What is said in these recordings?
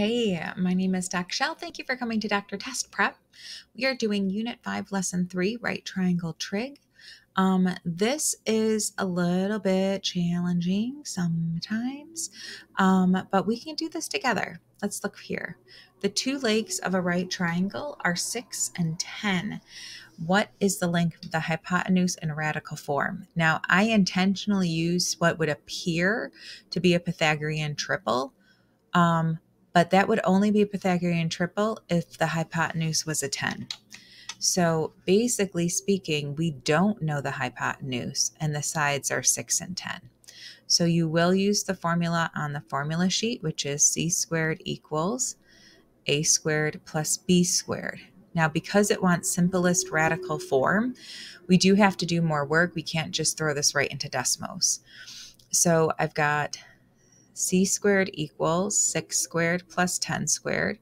Hey, my name is Dr. Michelle. Thank you for coming to Dr. Test Prep. We are doing Unit 5, Lesson 3, Right Triangle Trig. This is a little bit challenging sometimes, but we can do this together. Let's look here. The two legs of a right triangle are 6 and 10. What is the length of the hypotenuse in radical form? Now, I intentionally used what would appear to be a Pythagorean triple, but that would only be a Pythagorean triple if the hypotenuse was a 10. So basically speaking, we don't know the hypotenuse and the sides are 6 and 10. So you will use the formula on the formula sheet, which is c squared equals a squared plus b squared. Now, because it wants simplest radical form, we do have to do more work. We can't just throw this right into Desmos. So I've got c squared equals 6 squared plus 10 squared.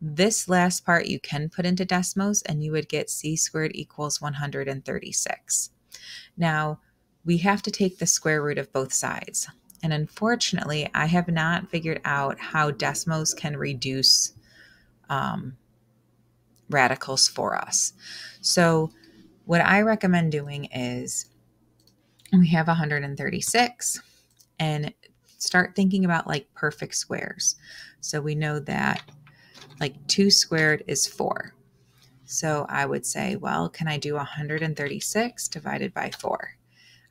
This last part you can put into Desmos and you would get c squared equals 136. Now, we have to take the square root of both sides. And unfortunately, I have not figured out how Desmos can reduce radicals for us. So what I recommend doing is we have 136 and start thinking about like perfect squares. So we know that like 2 squared is 4. So I would say, well, can I do 136 divided by 4?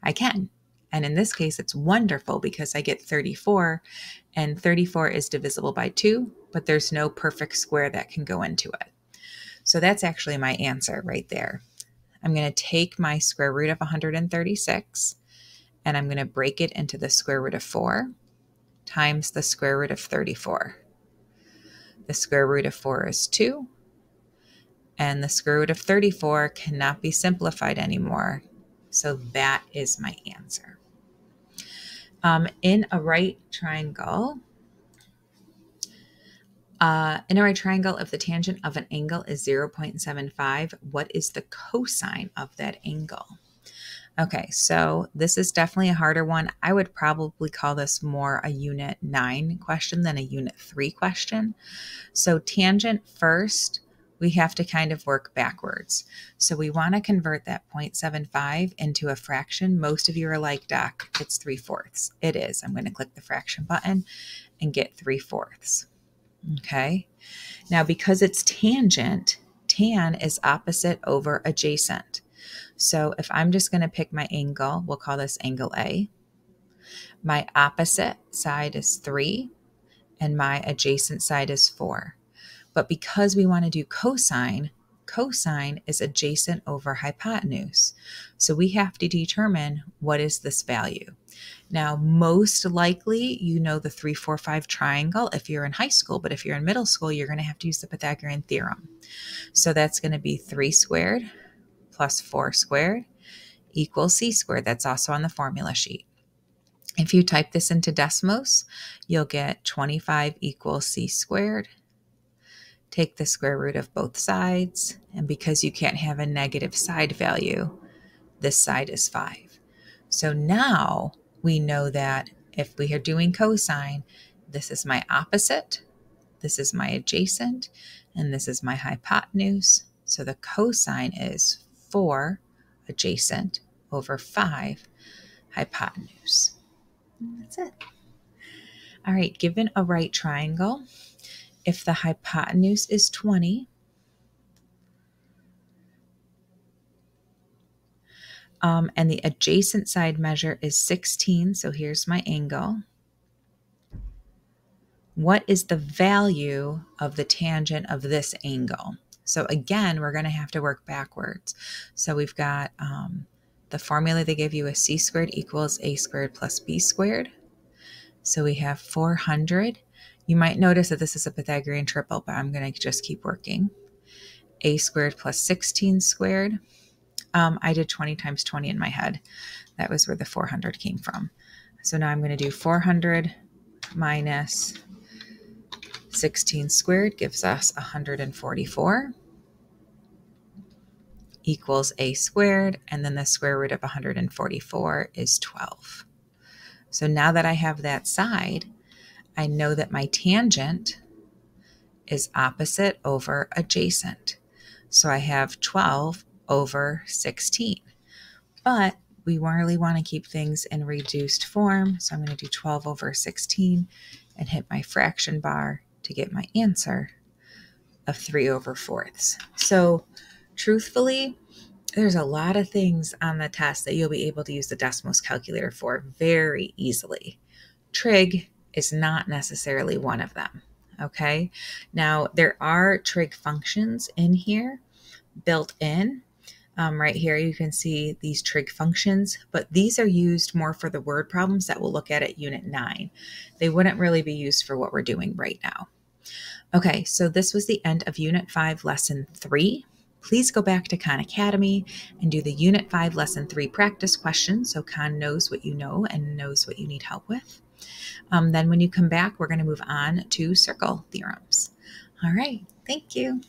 I can. And in this case, it's wonderful because I get 34, and 34 is divisible by 2, but there's no perfect square that can go into it. So that's actually my answer right there. I'm going to take my square root of 136, and I'm going to break it into the square root of 4 times the square root of 34. The square root of 4 is 2, and the square root of 34 cannot be simplified anymore. So that is my answer. In a right triangle, if the tangent of an angle is 0.75, what is the cosine of that angle? Okay, so this is definitely a harder one. I would probably call this more a Unit 9 question than a Unit 3 question. So tangent first, we have to kind of work backwards. So we want to convert that 0.75 into a fraction. Most of you are like, Doc, it's 3/4. It is. I'm going to click the fraction button and get 3/4. Okay. Now, because it's tangent, tan is opposite over adjacent. So if I'm just going to pick my angle, we'll call this angle A. My opposite side is 3 and my adjacent side is 4. But because we want to do cosine, cosine is adjacent over hypotenuse. So we have to determine what is this value. Now, most likely, you know the 3-4-5 triangle if you're in high school, but if you're in middle school, you're going to have to use the Pythagorean theorem. So that's going to be 3 squared plus 4 squared equals c squared. That's also on the formula sheet. If you type this into Desmos, you'll get 25 equals c squared. Take the square root of both sides, and because you can't have a negative side value, this side is 5. So now we know that if we are doing cosine, this is my opposite, this is my adjacent, and this is my hypotenuse. So the cosine is 4 adjacent over 5 hypotenuse. And that's it. All right, given a right triangle, if the hypotenuse is 20, and the adjacent side measure is 16, so here's my angle, what is the value of the tangent of this angle? So again, we're going to have to work backwards. So we've got the formula they give you is c squared equals a squared plus b squared. So we have 400. You might notice that this is a Pythagorean triple, but I'm going to just keep working. A squared plus 16 squared. I did 20 times 20 in my head. That was where the 400 came from. So now I'm going to do 400 minus 16 squared gives us 144 equals a squared. And then the square root of 144 is 12. So now that I have that side, I know that my tangent is opposite over adjacent. So I have 12 over 16. But we really want to keep things in reduced form. So I'm going to do 12 over 16 and hit my fraction bar to get my answer of 3/4. So truthfully, there's a lot of things on the test that you'll be able to use the Desmos calculator for very easily. Trig is not necessarily one of them. Okay. Now there are trig functions in here built in. Right here, you can see these trig functions, but these are used more for the word problems that we'll look at Unit 9. They wouldn't really be used for what we're doing right now. Okay, so this was the end of Unit 5, Lesson 3. Please go back to Khan Academy and do the Unit 5, Lesson 3 practice question so Khan knows what you know and knows what you need help with. Then when you come back, we're going to move on to circle theorems. All right, thank you.